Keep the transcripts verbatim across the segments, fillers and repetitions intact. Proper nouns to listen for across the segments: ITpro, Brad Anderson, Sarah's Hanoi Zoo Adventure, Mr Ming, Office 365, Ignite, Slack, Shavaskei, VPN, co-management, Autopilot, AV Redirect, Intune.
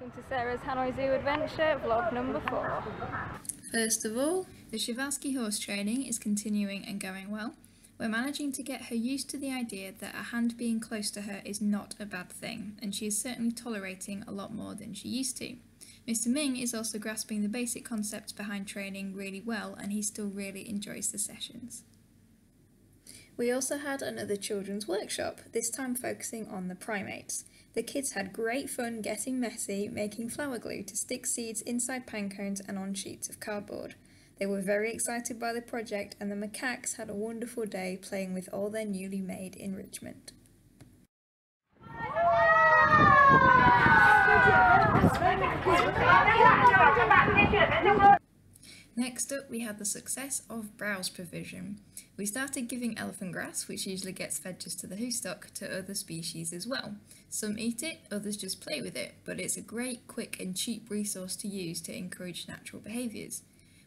Welcome to Sarah's Hanoi Zoo Adventure, vlog number four. First of all, the Shavaskei horse training is continuing and going well. We're managing to get her used to the idea that a hand being close to her is not a bad thing, and she is certainly tolerating a lot more than she used to. Mr Ming is also grasping the basic concepts behind training really well, and he still really enjoys the sessions. We also had another children's workshop, this time focusing on the primates. The kids had great fun getting messy, making flower glue to stick seeds inside pine cones and on sheets of cardboard. They were very excited by the project, and the macaques had a wonderful day playing with all their newly made enrichment. Next up, we had the success of browse provision. We started giving elephant grass, which usually gets fed just to the hoofstock, to other species as well. Some eat it, others just play with it, but it's a great, quick and cheap resource to use to encourage natural behaviours.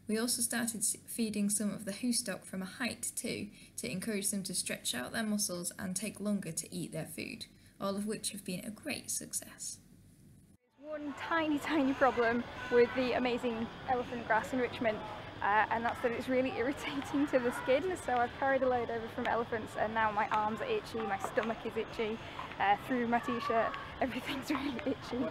We also started feeding some of the hoofstock from a height too, to encourage them to stretch out their muscles and take longer to eat their food, all of which have been a great success. One tiny, tiny problem with the amazing elephant grass enrichment, uh, and that's that it's really irritating to the skin. So I've carried a load over from elephants, and now my arms are itchy, my stomach is itchy, uh, through my t-shirt, everything's really itchy.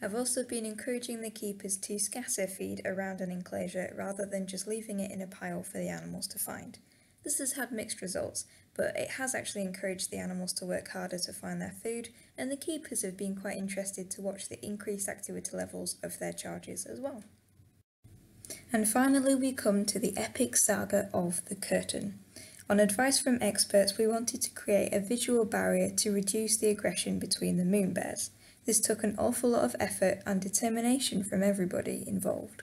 I've also been encouraging the keepers to scatter feed around an enclosure rather than just leaving it in a pile for the animals to find. This has had mixed results, but it has actually encouraged the animals to work harder to find their food, and the keepers have been quite interested to watch the increased activity levels of their charges as well. And finally, we come to the epic saga of the curtain. On advice from experts, we wanted to create a visual barrier to reduce the aggression between the moon bears. This took an awful lot of effort and determination from everybody involved.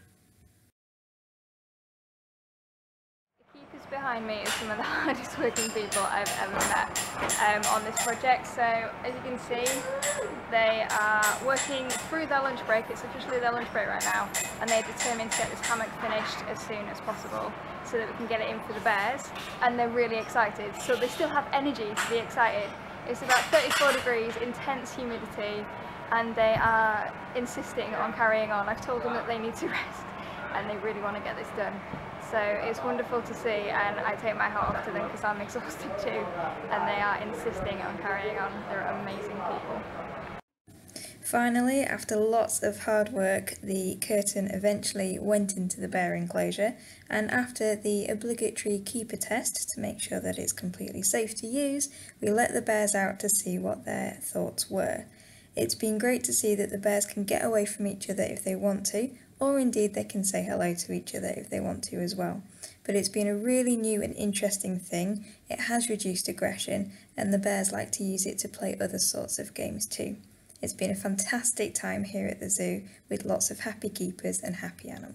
Behind me is some of the hardest working people I've ever met um, on this project. So as you can see, they are working through their lunch break. It's officially their lunch break right now, and they're determined to get this hammock finished as soon as possible so that we can get it in for the bears, and they're really excited, so they still have energy to be excited. It's about thirty-four degrees, intense humidity, and they are insisting on carrying on. I've told them that they need to rest and they really want to get this done. So it's wonderful to see, and I take my hat off to them because I'm exhausted too, and they are insisting on carrying on. They're amazing people. Finally, after lots of hard work, the curtain eventually went into the bear enclosure, and after the obligatory keeper test to make sure that it's completely safe to use, we let the bears out to see what their thoughts were. It's been great to see that the bears can get away from each other if they want to, or indeed they can say hello to each other if they want to as well. But it's been a really new and interesting thing. It has reduced aggression, and the bears like to use it to play other sorts of games too. It's been a fantastic time here at the zoo, with lots of happy keepers and happy animals.